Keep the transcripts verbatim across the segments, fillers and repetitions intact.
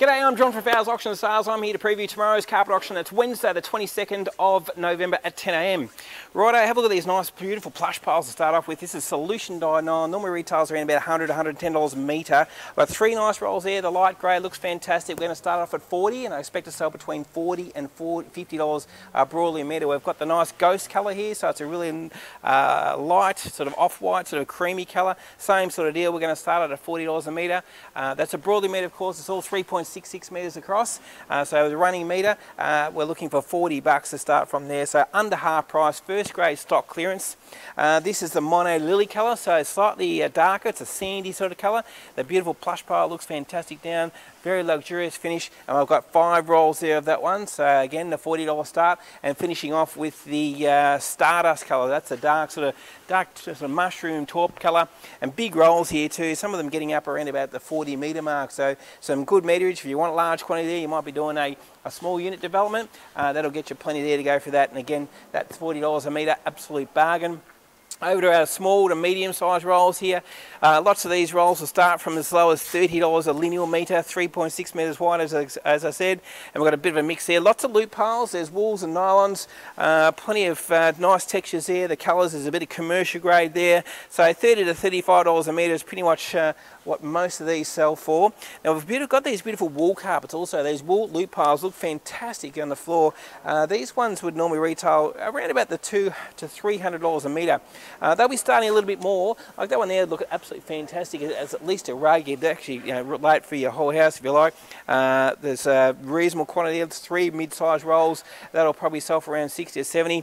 G'day, I'm John from Fowles Auction and Sales. I'm here to preview tomorrow's carpet auction. It's Wednesday the twenty-second of November at ten A M Righto, have a look at these nice beautiful plush piles to start off with. This is Solution Dye nylon. Normally retails around about one hundred to one hundred ten dollars a metre. I've got three nice rolls there. The light grey looks fantastic. We're going to start off at forty dollars and I expect to sell between forty dollars and fifty dollars uh, broadly a metre. We've got the nice ghost colour here, so it's a really uh, light, sort of off-white, sort of creamy colour. Same sort of deal. We're going to start at forty dollars a metre. Uh, that's a broadly metre, of course. It's all three point six six metres across, uh, so the running metre, uh, we're looking for forty bucks to start from there, so under half price, first grade stock clearance. Uh, this is the mono lily colour, so it's slightly uh, darker, it's a sandy sort of colour. The beautiful plush pile looks fantastic down, very luxurious finish, and I've got five rolls there of that one, so again the forty dollar start, and finishing off with the uh, Stardust colour. That's a dark sort of dark sort of mushroom taupe colour, and big rolls here too, some of them getting up around about the forty metre mark, so some good meterage. If you want a large quantity there, you might be doing a, a small unit development, uh, that'll get you plenty there to go for that, and again that's forty dollars a metre, absolute bargain. Over to our small to medium sized rolls here. Uh, lots of these rolls will start from as low as thirty dollars a linear metre, three point six metres wide as, as I said, and we've got a bit of a mix there. Lots of loop piles, there's wools and nylons, uh, plenty of uh, nice textures there. The colours, there's a bit of commercial grade there. So thirty to thirty-five dollars a metre is pretty much uh, what most of these sell for. Now we've got these beautiful wool carpets also. These wool loop piles look fantastic on the floor. Uh, these ones would normally retail around about the two to three hundred dollars a metre. Uh, they'll be starting a little bit more. Like that one there, look absolutely fantastic. It's at least a rug. It'd actually, you know, relate for your whole house if you like. Uh, there's a reasonable quantity. It's three mid-sized rolls. That'll probably sell for around sixty or seventy.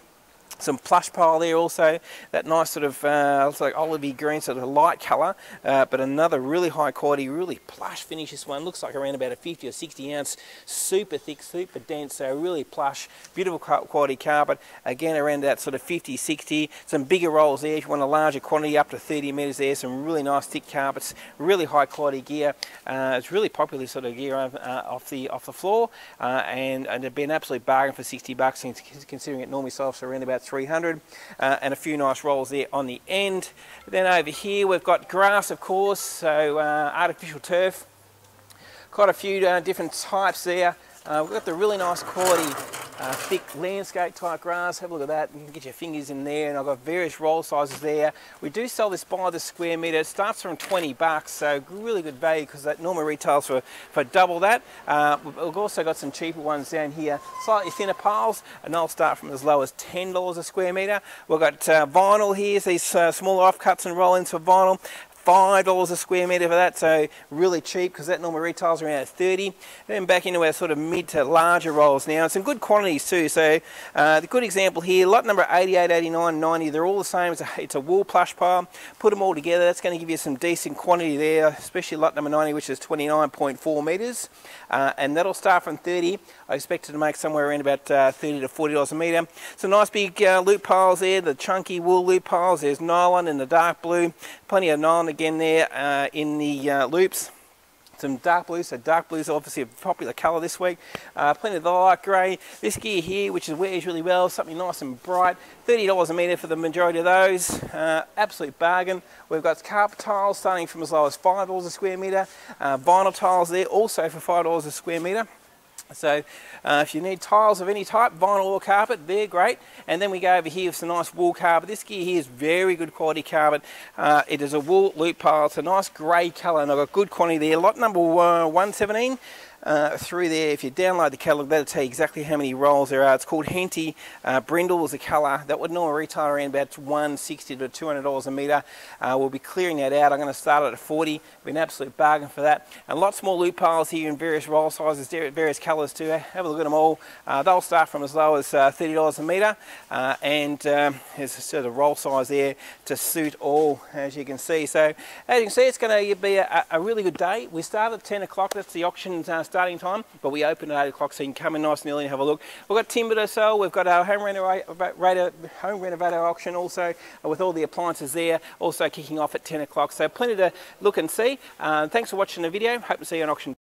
Some plush pile there also, that nice sort of uh, looks like olivey green, sort of light colour, uh, but another really high quality, really plush finish this one. Looks like around about a fifty or sixty ounce, super thick, super dense, so really plush, beautiful quality carpet. Again around that sort of fifty, sixty, some bigger rolls there if you want a larger quantity, up to thirty metres there, some really nice thick carpets, really high quality gear. Uh, it's really popular sort of gear uh, off the off the floor, uh, and, and it'd be an absolute bargain for sixty bucks, considering it normally sells for around about three hundred, uh, and a few nice rolls there on the end. Then over here we've got grass, of course, so uh, artificial turf, quite a few uh, different types there. Uh, we've got the really nice quality uh, thick landscape type grass. Have a look at that and get your fingers in there, and I've got various roll sizes there. We do sell this by the square metre. It starts from twenty bucks, so really good value because that normally retails for, for double that. Uh, we've also got some cheaper ones down here, slightly thinner piles, and they'll start from as low as ten dollars a square metre. We've got uh, vinyl here, so these uh, small offcuts and roll-ins for vinyl. five dollars a square metre for that, so really cheap because that normally retails around thirty dollars. Then back into our sort of mid to larger rolls now, and some good quantities too. So uh, the good example here, lot number eighty-eight, eighty-nine, ninety, they're all the same. It's a, it's a wool plush pile. Put them all together, that's going to give you some decent quantity there, especially lot number ninety, which is twenty-nine point four metres, uh, and that'll start from thirty. I expect it to make somewhere around about uh, thirty to forty dollars a metre. Some nice big uh, loop piles there, the chunky wool loop piles. There's nylon in the dark blue, plenty of nylon again there uh, in the uh, loops. Some dark blue, so dark blue is obviously a popular colour this week. Uh, plenty of the light grey. This gear here, which is wears really well, something nice and bright. thirty dollars a metre for the majority of those. Uh, absolute bargain. We've got carpet tiles starting from as low as five dollars a square metre. Uh, vinyl tiles there also for five dollars a square metre. So uh, if you need tiles of any type, vinyl or carpet, they're great. And then we go over here with some nice wool carpet. This gear here is very good quality carpet. Uh, it is a wool loop pile. It's a nice grey colour, and I've got good quantity there. Lot number one seventeen. Uh, through there, if you download the catalogue, that'll tell you exactly how many rolls there are. It's called Henty. uh, Brindle is the colour. That would normally retail around about one hundred sixty to two hundred dollars a metre. Uh, we'll be clearing that out. I'm going to start it at forty dollars. It'll be an absolute bargain for that. And lots more loop piles here in various roll sizes, various colours too. Have a look at them all. Uh, they'll start from as low as uh, thirty dollars a metre, uh, and um, there's a sort of roll size there to suit all, as you can see. So as you can see, it's going to be a, a really good day. We start at ten o'clock. That's the auction's uh, starting time, but we open at eight o'clock, so you can come in nice and early and have a look. We've got timber to sell, we've got our home renovator, home renovator auction also, with all the appliances there, also kicking off at ten o'clock, so plenty to look and see. Uh, thanks for watching the video, hope to see you on auction.